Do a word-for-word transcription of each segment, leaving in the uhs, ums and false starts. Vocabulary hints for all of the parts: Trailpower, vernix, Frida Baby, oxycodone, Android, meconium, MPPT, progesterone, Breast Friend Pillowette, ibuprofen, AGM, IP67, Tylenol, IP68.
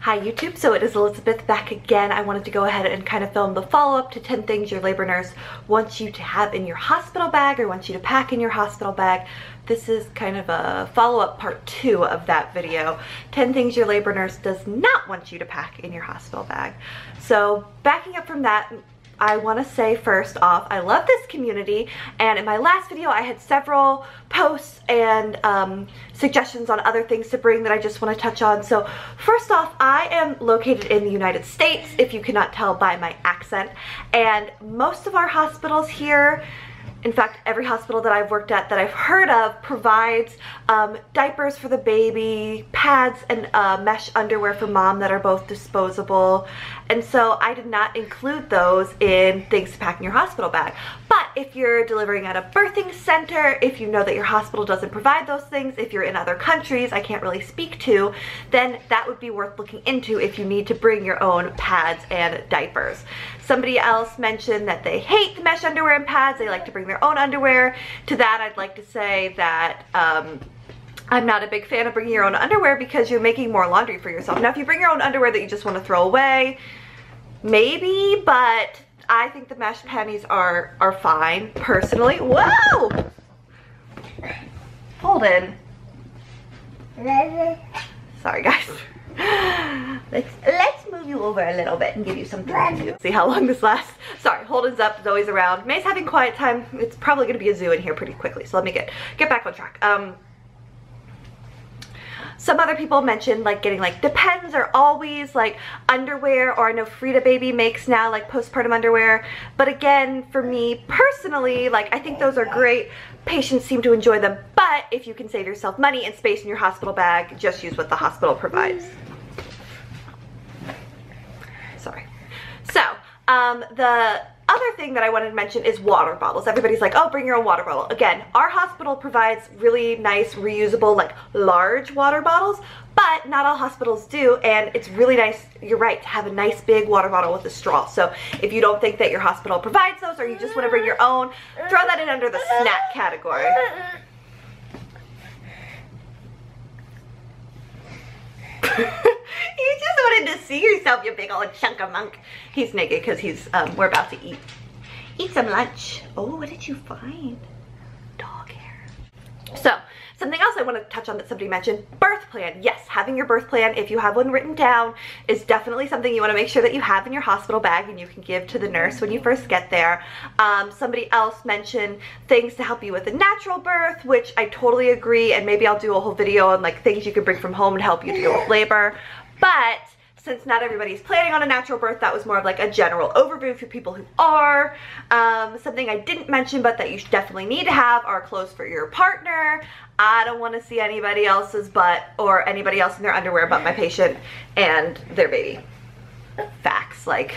Hi YouTube, so it is Elizabeth back again. I wanted to go ahead and kind of film the follow-up to ten things your labor nurse wants you to have in your hospital bag or wants you to pack in your hospital bag. This is kind of a follow-up part two of that video. ten things your labor nurse does not want you to pack in your hospital bag. So backing up from that, I want to say first off, I love this community, and in my last video I had several posts and um, suggestions on other things to bring that I just want to touch on. So first off, I am located in the United States, if you cannot tell by my accent, and most of our hospitals here, in fact every hospital that I've worked at that I've heard of, provides um, diapers for the baby, pads, and uh, mesh underwear for mom that are both disposable, and so I did not include those in things to pack in your hospital bag. But if you're delivering at a birthing center, if you know that your hospital doesn't provide those things, if you're in other countries I can't really speak to, then that would be worth looking into if you need to bring your own pads and diapers. Somebody else mentioned that they hate the mesh underwear and pads, they like to bring their own underwear. To that I'd like to say that um, I'm not a big fan of bringing your own underwear because you're making more laundry for yourself. Now if you bring your own underwear that you just want to throw away, maybe, but I think the mesh panties are, are fine, personally. Whoa! Holden. Sorry guys. Let's, let's move you over a little bit and give you some time to see how long this lasts. Sorry, Holden's up, Zoe's around. May's having quiet time. It's probably going to be a zoo in here pretty quickly, so let me get, get back on track. Um, some other people mentioned like getting like Depends or Always, like underwear, or I know Frida Baby makes now like postpartum underwear. But again, for me personally, like I think those are great. Patients seem to enjoy them, but if you can save yourself money and space in your hospital bag, just use what the hospital provides. Sorry. So, um, the other thing that I wanted to mention is water bottles. Everybody's like, oh, bring your own water bottle. Again, our hospital provides really nice, reusable, like large water bottles, but not all hospitals do, and it's really nice, you're right, to have a nice big water bottle with a straw. So if you don't think that your hospital provides those, or you just want to bring your own, throw that in under the snack category. You just wanted to see yourself, you big old chunk of monk. He's naked because he's, um, we're about to eat. Eat some lunch. Oh, what did you find? Dog hair. So, something else I want to touch on that somebody mentioned, birth plan. Yes, having your birth plan, if you have one written down, is definitely something you want to make sure that you have in your hospital bag and you can give to the nurse when you first get there. Um, somebody else mentioned things to help you with a natural birth, which I totally agree, and maybe I'll do a whole video on like things you can bring from home to help you deal with labor. But since not everybody's planning on a natural birth, that was more of like a general overview for people who are. Um, something I didn't mention but that you should definitely need to have are clothes for your partner. I don't want to see anybody else's butt or anybody else in their underwear but my patient and their baby. Facts. Like,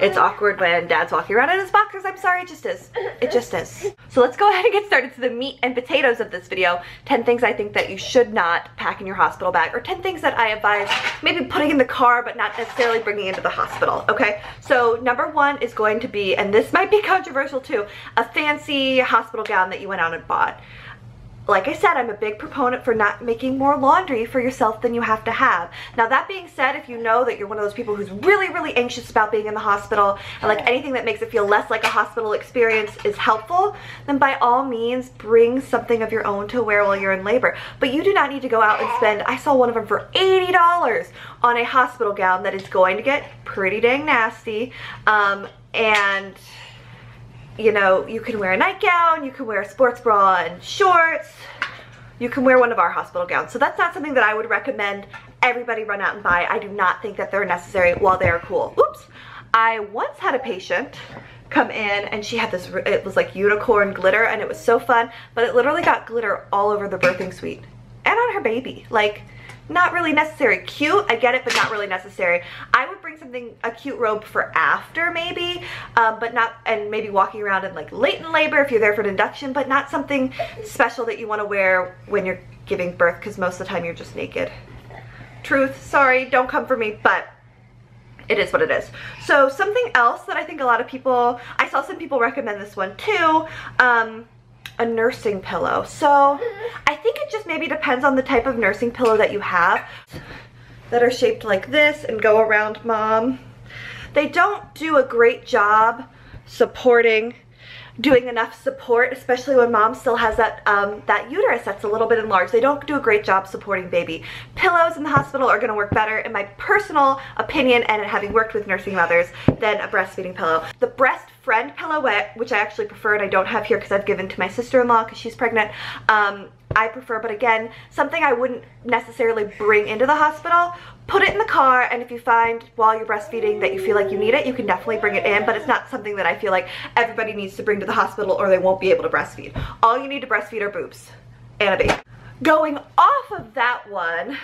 it's awkward when dad's walking around in his boxers. I'm sorry, it just is. It just is. So let's go ahead and get started to the meat and potatoes of this video. ten things I think that you should not pack in your hospital bag, or ten things that I advise maybe putting in the car but not necessarily bringing into the hospital, okay? So number one is going to be, and this might be controversial too, a fancy hospital gown that you went out and bought. Like I said, I'm a big proponent for not making more laundry for yourself than you have to have. Now that being said, if you know that you're one of those people who's really, really anxious about being in the hospital, and like anything that makes it feel less like a hospital experience is helpful, then by all means bring something of your own to wear while you're in labor. But you do not need to go out and spend, I saw one of them for eighty dollars on a hospital gown that is going to get pretty dang nasty, um, and you know, you can wear a nightgown, you can wear a sports bra and shorts, you can wear one of our hospital gowns. So that's not something that I would recommend everybody run out and buy. I do not think that they're necessary while they're cool. Oops. I once had a patient come in and she had this, it was like unicorn glitter and it was so fun, but it literally got glitter all over the birthing suite and on her baby. Like, not really necessary. Cute, I get it, but not really necessary. I would bring something, a cute robe for after maybe, um, but not, and maybe walking around in like late in labor if you're there for an induction, but not something special that you want to wear when you're giving birth, because most of the time you're just naked. Truth, sorry, don't come for me, but it is what it is. So something else that I think a lot of people, I saw some people recommend this one too, um, a nursing pillow. So I think it just maybe depends on the type of nursing pillow that you have. that are shaped like this and go around mom. They don't do a great job supporting, doing enough support, especially when mom still has that um, that uterus that's a little bit enlarged. They don't do a great job supporting baby. Pillows in the hospital are going to work better, in my personal opinion, and having worked with nursing mothers, than a breastfeeding pillow. The Breast Friend Pillowette, which I actually prefer and I don't have here because I've given to my sister-in-law because she's pregnant, um, I prefer, but again, something I wouldn't necessarily bring into the hospital. Put it in the car, and if you find while you're breastfeeding that you feel like you need it, you can definitely bring it in, but it's not something that I feel like everybody needs to bring to the hospital or they won't be able to breastfeed. All you need to breastfeed are boobs and a baby. Going off of that one,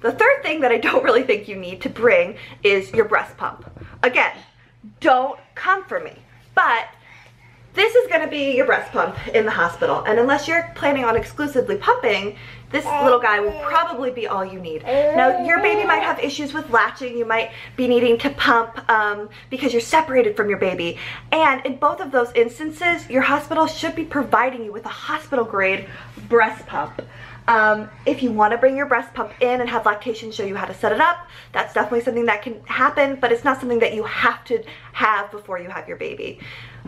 the third thing that I don't really think you need to bring is your breast pump. Again, don't come for me, but this is going to be your breast pump in the hospital, and unless you're planning on exclusively pumping, this little guy will probably be all you need. Now, your baby might have issues with latching. You might be needing to pump um, because you're separated from your baby, and in both of those instances, your hospital should be providing you with a hospital-grade breast pump. Um, if you want to bring your breast pump in and have lactation show you how to set it up, that's definitely something that can happen, but it's not something that you have to have before you have your baby.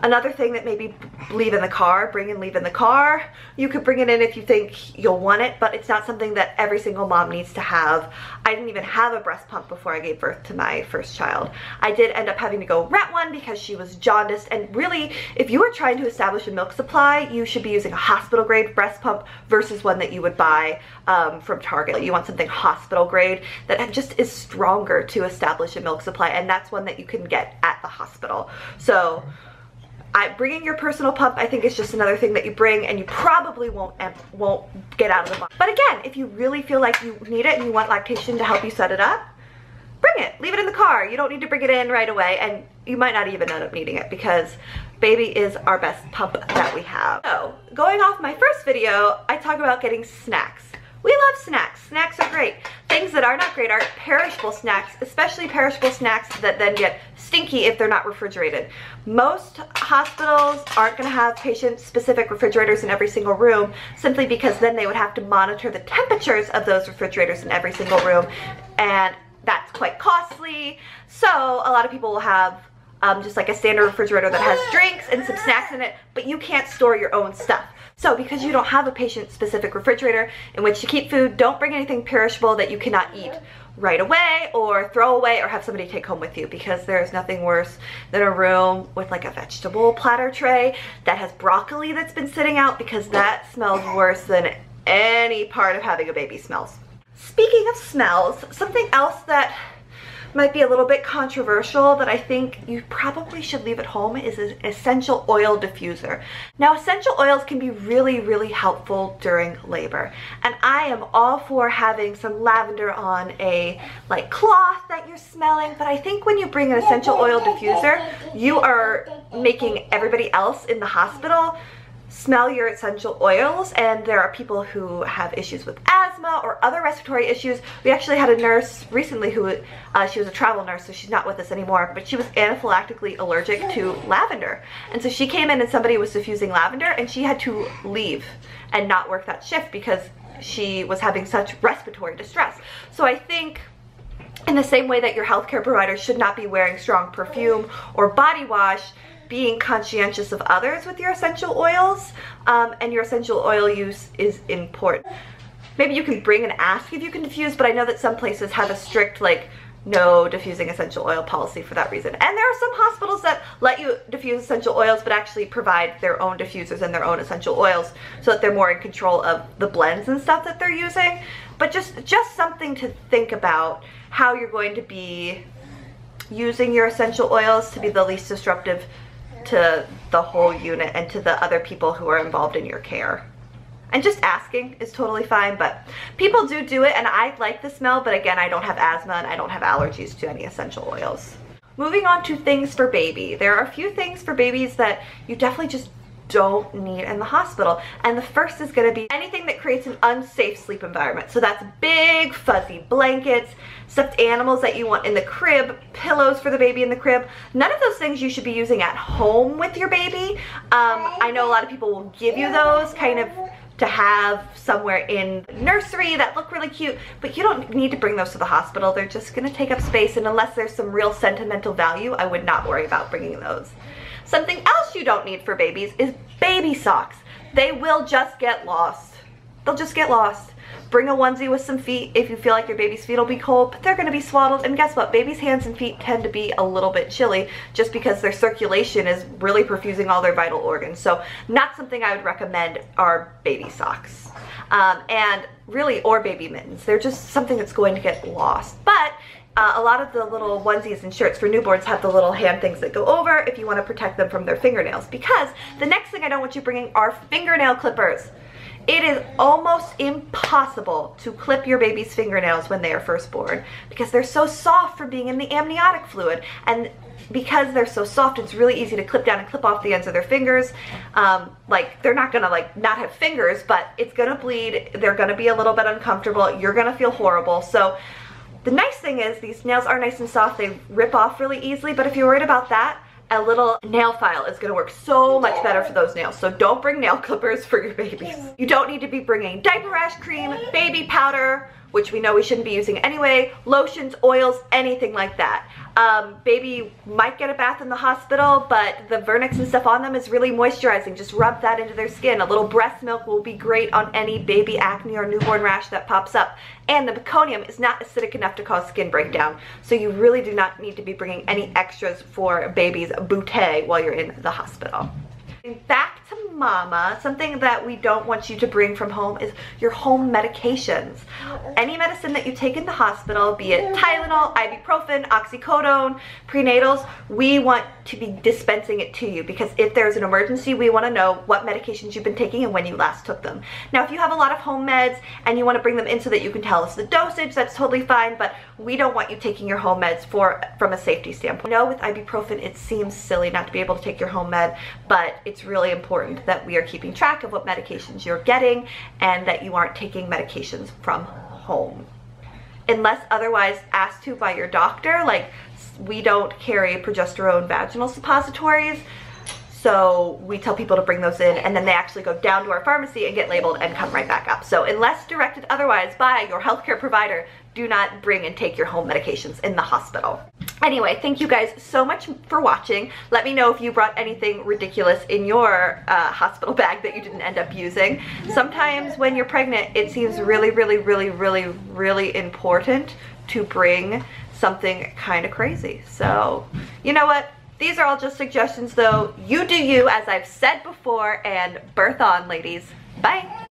Another thing that maybe leave in the car, bring and leave in the car. You could bring it in if you think you'll want it, but it's not something that every single mom needs to have. I didn't even have a breast pump before I gave birth to my first child. I did end up having to go rent one because she was jaundiced, and really, if you are trying to establish a milk supply, you should be using a hospital-grade breast pump versus one that you would buy Um, from Target. You want something hospital grade that just is stronger to establish a milk supply, and that's one that you can get at the hospital. So I, bringing your personal pump, I think, is just another thing that you bring, and you probably won't won't get out of the box. But again, if you really feel like you need it and you want lactation to help you set it up, bring it. Leave it in the car. You don't need to bring it in right away, and you might not even end up needing it because baby is our best pump that we have. So, going off my first video, I talk about getting snacks. We love snacks. Snacks are great. Things that are not great are perishable snacks, especially perishable snacks that then get stinky if they're not refrigerated. Most hospitals aren't going to have patient-specific refrigerators in every single room, simply because then they would have to monitor the temperatures of those refrigerators in every single room, and that's quite costly. So a lot of people will have um, just like a standard refrigerator that has drinks and some snacks in it, but you can't store your own stuff. So because you don't have a patient-specific refrigerator in which to keep food, don't bring anything perishable that you cannot eat right away or throw away or have somebody take home with you, because there's nothing worse than a room with like a vegetable platter tray that has broccoli that's been sitting out, because that smells worse than any part of having a baby smells. Speaking of smells, something else that might be a little bit controversial that I think you probably should leave at home is an essential oil diffuser. Now, essential oils can be really, really helpful during labor, and I am all for having some lavender on a like cloth that you're smelling, but I think when you bring an essential oil diffuser, you are making everybody else in the hospital smell your essential oils, and there are people who have issues with asthma or other respiratory issues. We actually had a nurse recently who, uh, she was a travel nurse, so she's not with us anymore, but she was anaphylactically allergic to lavender. And so she came in and somebody was diffusing lavender, and she had to leave and not work that shift because she was having such respiratory distress. So I think, in the same way that your healthcare provider should not be wearing strong perfume or body wash, being conscientious of others with your essential oils um, and your essential oil use is important. Maybe you can bring and ask if you can diffuse, but I know that some places have a strict like no diffusing essential oil policy for that reason. And there are some hospitals that let you diffuse essential oils but actually provide their own diffusers and their own essential oils so that they're more in control of the blends and stuff that they're using. But just, just something to think about, how you're going to be using your essential oils to be the least disruptive to the whole unit and to the other people who are involved in your care. And just asking is totally fine, but people do do it, and I like the smell, but again, I don't have asthma and I don't have allergies to any essential oils. Moving on to things for baby. There are a few things for babies that you definitely just don't need in the hospital, and the first is going to be anything that creates an unsafe sleep environment. So that's big fuzzy blankets, stuffed animals that you want in the crib, pillows for the baby in the crib. None of those things you should be using at home with your baby. um I know a lot of people will give you those kind of to have somewhere in the nursery that look really cute, but you don't need to bring those to the hospital. They're just gonna take up space, and unless there's some real sentimental value, I would not worry about bringing those. Something else you don't need for babies is baby socks. They will just get lost. They'll just get lost. Bring a onesie with some feet if you feel like your baby's feet will be cold, but they're gonna be swaddled, and guess what? Babies' hands and feet tend to be a little bit chilly just because their circulation is really perfusing all their vital organs. So not something I would recommend are baby socks. Um, and really, or baby mittens. They're just something that's going to get lost. But Uh, a lot of the little onesies and shirts for newborns have the little hand things that go over if you want to protect them from their fingernails, because the next thing I don't want you bringing are fingernail clippers. It is almost impossible to clip your baby's fingernails when they are first born because they're so soft from being in the amniotic fluid, and because they're so soft, it's really easy to clip down and clip off the ends of their fingers. Um, like, they're not gonna like not have fingers, but it's gonna bleed. They're gonna be a little bit uncomfortable. You're gonna feel horrible. So the nice thing is these nails are nice and soft. They rip off really easily, but if you're worried about that, a little nail file is gonna work so much better for those nails. So don't bring nail clippers for your babies. You don't need to be bringing diaper rash cream, baby powder, which we know we shouldn't be using anyway, lotions, oils, anything like that. Um, baby might get a bath in the hospital, but the Vernix and stuff on them is really moisturizing. Just rub that into their skin. A little breast milk will be great on any baby acne or newborn rash that pops up. And the meconium is not acidic enough to cause skin breakdown, so you really do not need to be bringing any extras for a baby's bouquet while you're in the hospital. Back to mama, something that we don't want you to bring from home is your home medications. Any medicine that you take in the hospital, be it Tylenol, ibuprofen, oxycodone, prenatals, we want to be dispensing it to you, because if there's an emergency, we want to know what medications you've been taking and when you last took them. Now, if you have a lot of home meds and you want to bring them in so that you can tell us the dosage, that's totally fine, but we don't want you taking your home meds for from a safety standpoint. I know with ibuprofen, it seems silly not to be able to take your home med, but it's It's really important that we are keeping track of what medications you're getting and that you aren't taking medications from home. Unless otherwise asked to by your doctor, like we don't carry progesterone vaginal suppositories, so we tell people to bring those in, and then they actually go down to our pharmacy and get labeled and come right back up. So unless directed otherwise by your healthcare provider, do not bring and take your home medications in the hospital. Anyway, thank you guys so much for watching. Let me know if you brought anything ridiculous in your uh, hospital bag that you didn't end up using. Sometimes when you're pregnant, it seems really, really, really, really, really important to bring something kind of crazy. So, you know what? These are all just suggestions, though. You do you, as I've said before, and birth on, ladies. Bye!